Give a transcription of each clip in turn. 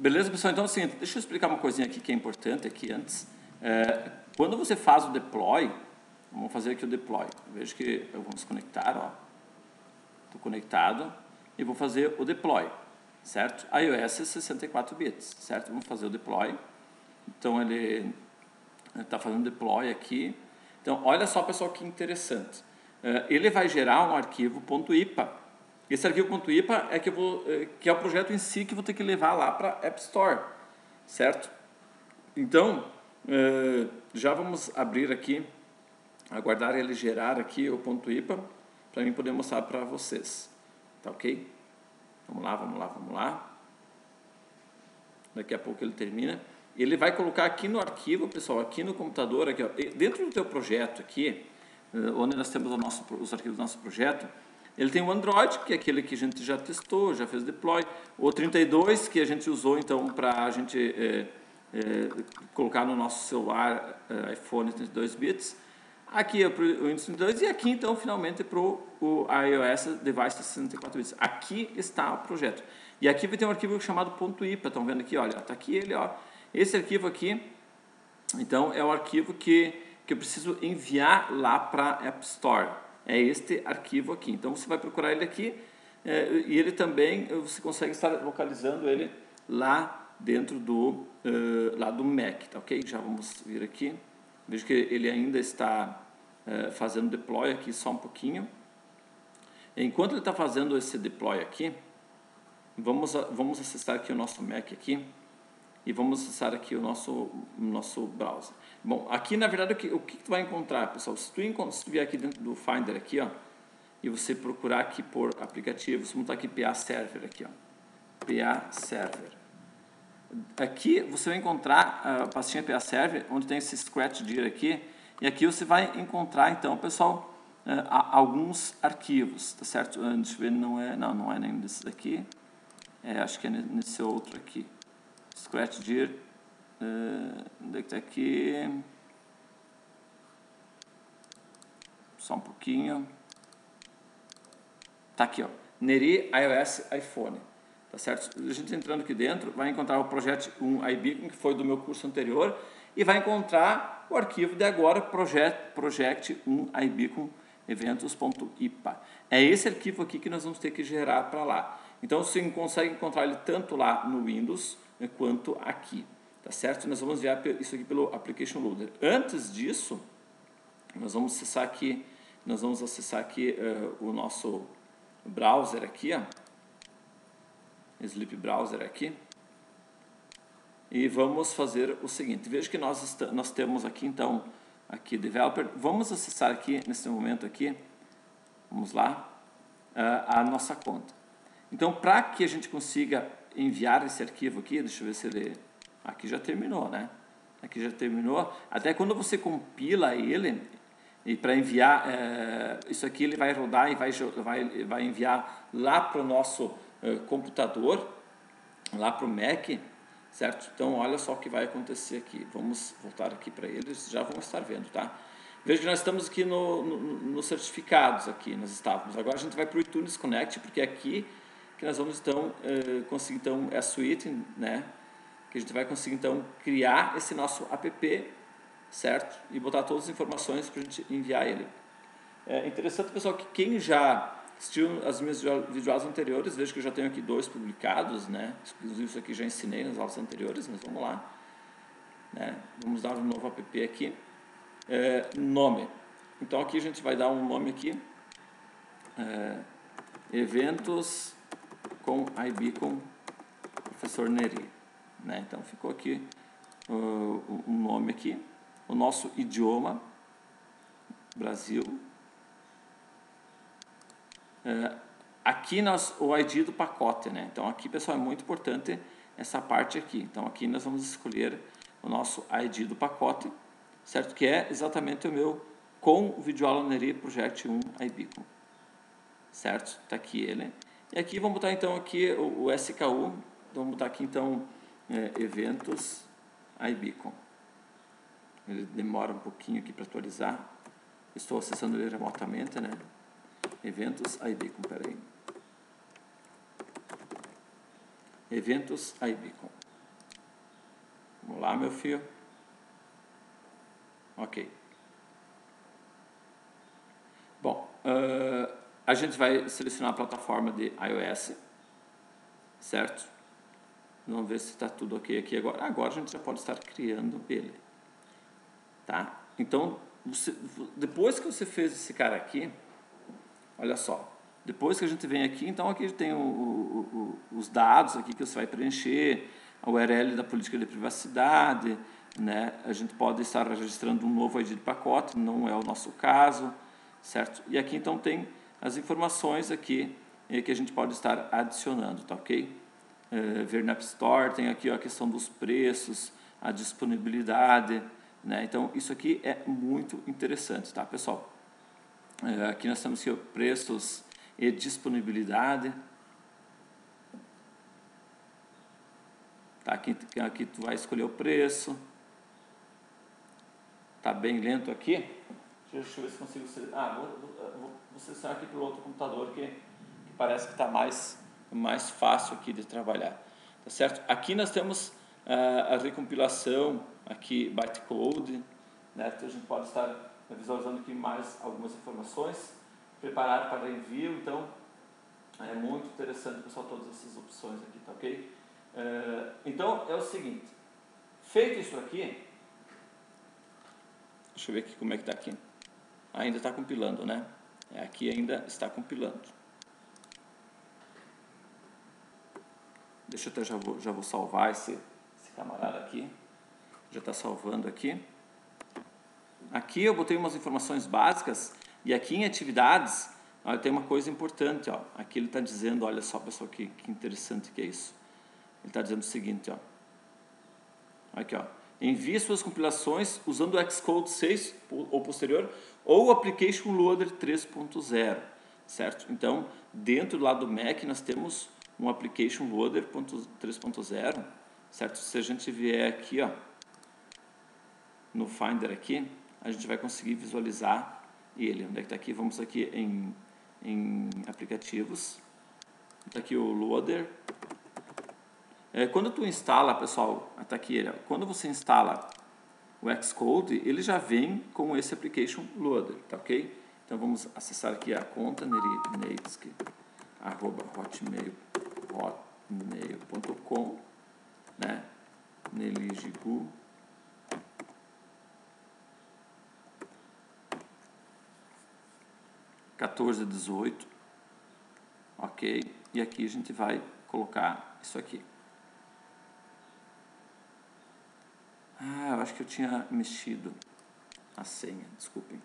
Beleza, pessoal? Então, assim, deixa eu explicar uma coisinha aqui que é importante aqui antes. Quando você faz o deploy, vamos fazer aqui o deploy. Veja que eu vou desconectar, ó. Estou conectado e vou fazer o deploy, certo? iOS 64 bits, certo? Vamos fazer o deploy. Então, ele está fazendo deploy aqui. Então, olha só, pessoal, que interessante. Ele vai gerar um arquivo .ipa. Esse arquivo .ipa é que é o projeto em si que eu vou ter que levar lá para a App Store, certo? Então, já vamos abrir aqui, aguardar ele gerar aqui o .ipa para mim poder mostrar para vocês. Tá ok? Vamos lá, vamos lá, vamos lá. Daqui a pouco ele termina. Ele vai colocar aqui no arquivo, pessoal, aqui no computador, aqui, ó, dentro do teu projeto aqui, onde nós temos os arquivos do nosso projeto, ele tem o Android, que é aquele que a gente já testou, já fez deploy, o 32, que a gente usou, então, para a gente colocar no nosso celular iPhone 32 bits, aqui é para o Windows 32 e aqui, então, finalmente, para o iOS Device 64 bits. Aqui está o projeto. E aqui vai ter um arquivo chamado .ipa, estão vendo aqui, olha, está aqui ele, ó. Esse arquivo aqui, então, é o arquivo que eu preciso enviar lá para a App Store. É este arquivo aqui. Então, você vai procurar ele aqui e ele também, você consegue estar localizando ele lá dentro do, lá do Mac, tá ok? Já vamos vir aqui. Vejo que ele ainda está fazendo deploy aqui só um pouquinho. Enquanto ele está fazendo esse deploy aqui, vamos acessar aqui o nosso Mac aqui. E vamos acessar aqui o nosso browser. Bom, aqui na verdade o que tu vai encontrar, pessoal? Se tu vier aqui dentro do Finder aqui, ó, e você procurar aqui por aplicativos, vamos botar aqui PA Server aqui, ó, PA Server. Aqui você vai encontrar a pastinha PA Server, onde tem esse Scratch Dir aqui, e aqui você vai encontrar então, pessoal, alguns arquivos, tá certo? Deixa eu ver, não é nenhum desses aqui. Acho que é nesse outro aqui. Scratch Dir, onde é que está aqui? Só um pouquinho. Tá aqui, ó. Neri iOS iPhone. Tá certo? A gente entrando aqui dentro, vai encontrar o projeto 1 iBeacon, que foi do meu curso anterior, e vai encontrar o arquivo de agora, project 1 iBeacon eventos.ipa. É esse arquivo aqui que nós vamos ter que gerar para lá. Então, você consegue encontrar ele tanto lá no Windows quanto aqui, tá certo? Nós vamos enviar isso aqui pelo Application Loader. Antes disso, nós vamos acessar aqui o nosso browser aqui, ó, Sleep Browser aqui, e vamos fazer o seguinte. Veja que nós temos aqui então aqui Developer. Vamos acessar aqui nesse momento aqui, vamos lá, a nossa conta. Então, para que a gente consiga enviar esse arquivo aqui, deixa eu ver se ele... Aqui já terminou, né? Aqui já terminou. Até quando você compila ele, e para enviar isso aqui, ele vai rodar e vai enviar lá para o nosso computador, lá para o Mac, certo? Então, olha só o que vai acontecer aqui. Vamos voltar aqui para eles, já vão estar vendo, tá? Veja que nós estamos aqui nos certificados aqui, nós estávamos. Agora a gente vai para o iTunes Connect, porque aqui que nós vamos então conseguir então a suite, né? Que a gente vai conseguir então criar esse nosso app, certo? E botar todas as informações para a gente enviar ele. É interessante, pessoal, que quem já assistiu as minhas videoaulas anteriores, veja que eu já tenho aqui 2 publicados, né? Inclusive isso aqui já ensinei nas aulas anteriores, mas vamos lá, né? Vamos dar um novo app aqui, nome. Então aqui a gente vai dar um nome aqui, eventos com iBeacon Professor Neri, né? Então ficou aqui um nome aqui, o nosso idioma Brasil, aqui o ID do pacote, né? Então aqui, pessoal, é muito importante essa parte aqui. Então aqui nós vamos escolher o nosso ID do pacote, certo? Que é exatamente o meu com o videoaula Neri Project 1 iBeacon, certo? Tá aqui ele. E aqui vamos botar então aqui o SKU, vamos botar aqui então eventos iBeacon. Ele demora um pouquinho aqui para atualizar. Estou acessando ele remotamente, né? Eventos iBeacon, peraí. Eventos iBeacon. Vamos lá, meu filho. Ok. Bom, a gente vai selecionar a plataforma de iOS, certo? Vamos ver se está tudo ok aqui agora. Agora a gente já pode estar criando ele, tá? Então, depois que você fez esse cara aqui, olha só. Depois que a gente vem aqui, então aqui tem os dados aqui que você vai preencher, a URL da política de privacidade, né? A gente pode estar registrando um novo ID de pacote, não é o nosso caso, certo? E aqui então tem as informações aqui que a gente pode estar adicionando, tá ok? Ver na App Store, tem aqui ó, a questão dos preços, a disponibilidade, né? Então isso aqui é muito interessante, tá pessoal? Aqui nós temos aqui, ó, preços e disponibilidade, tá, aqui tu vai escolher o preço, tá bem lento aqui, deixa eu ver se consigo, vou selecionar aqui pelo outro computador que parece que está mais fácil aqui de trabalhar, tá certo? Aqui nós temos a recompilação aqui bytecode, né, então a gente pode estar visualizando aqui mais algumas informações, preparar para envio, então é muito interessante, pessoal, todas essas opções aqui, tá ok? Então é o seguinte, feito isso aqui, deixa eu ver aqui como é que está aqui, ainda está compilando, né? Aqui ainda está compilando. Deixa eu até, já vou salvar esse camarada aqui, já está salvando aqui. Aqui eu botei umas informações básicas. E aqui em atividades, ó, tem uma coisa importante, ó. Aqui ele está dizendo, olha só pessoal, que interessante que é isso. Ele está dizendo o seguinte, ó. Aqui, ó. Envie suas compilações usando o Xcode 6 ou posterior ou o Application Loader 3.0, certo? Então, dentro lá do Mac nós temos um Application Loader 3.0, certo? Se a gente vier aqui, ó, no Finder aqui, a gente vai conseguir visualizar ele. Onde é que está aqui? Vamos aqui em aplicativos. Está aqui o Loader. Quando tu instala, pessoal, está aqui ele. Ó. Quando você instala o Xcode, ele já vem com esse Application Loader, tá ok? Então vamos acessar aqui a conta nerineitsky@hotmail.com, né? Neligigu. Ok, e aqui a gente vai colocar isso aqui. Ah, eu acho que eu tinha mexido a senha, desculpem,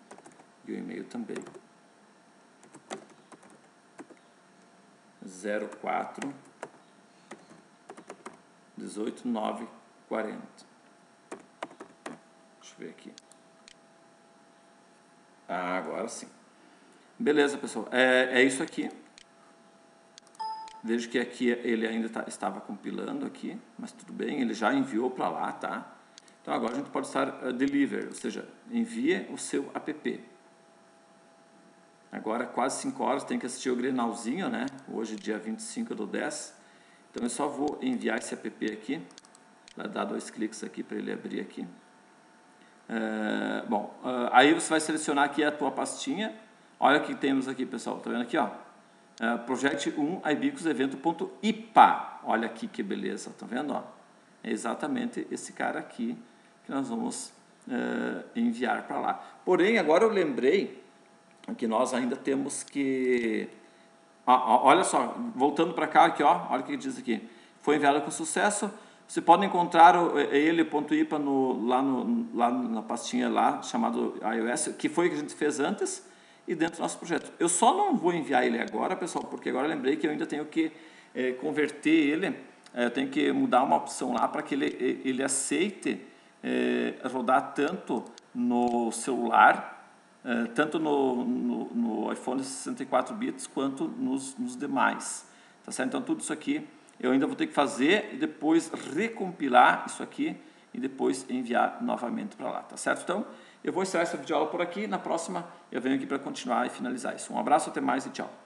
e o e-mail também. 04-18940. Deixa eu ver aqui. Ah, agora sim. Beleza, pessoal, é isso aqui. Vejo que aqui ele ainda estava compilando aqui, mas tudo bem, ele já enviou para lá, tá? Então agora a gente pode estar deliver, ou seja, envia o seu app. Agora quase 5 horas, tem que assistir o Grenalzinho, né? Hoje dia 25/10. Então eu só vou enviar esse app aqui, vai dar 2 cliques aqui para ele abrir aqui. Aí você vai selecionar aqui a tua pastinha. Olha o que temos aqui, pessoal. Tá vendo aqui, ó? Project1ibicosevento.ipa. Olha aqui que beleza. Tá vendo, ó? É exatamente esse cara aqui que nós vamos enviar para lá. Porém, agora eu lembrei que nós ainda temos que... olha só, voltando para cá, aqui, ó. Olha o que diz aqui. Foi enviado com sucesso. Você pode encontrar ele.ipa lá na pastinha lá, chamado iOS, que foi o que a gente fez antes. E dentro do nosso projeto. Eu só não vou enviar ele agora, pessoal, porque agora eu lembrei que eu ainda tenho que converter ele, eu tenho que mudar uma opção lá para que ele aceite rodar tanto no celular, tanto no iPhone 64 bits, quanto nos demais. Tá certo? Então, tudo isso aqui eu ainda vou ter que fazer e depois recompilar isso aqui e depois enviar novamente para lá. Tá certo? Então, eu vou encerrar essa videoaula por aqui. Na próxima, eu venho aqui para continuar e finalizar isso. Um abraço, até mais e tchau.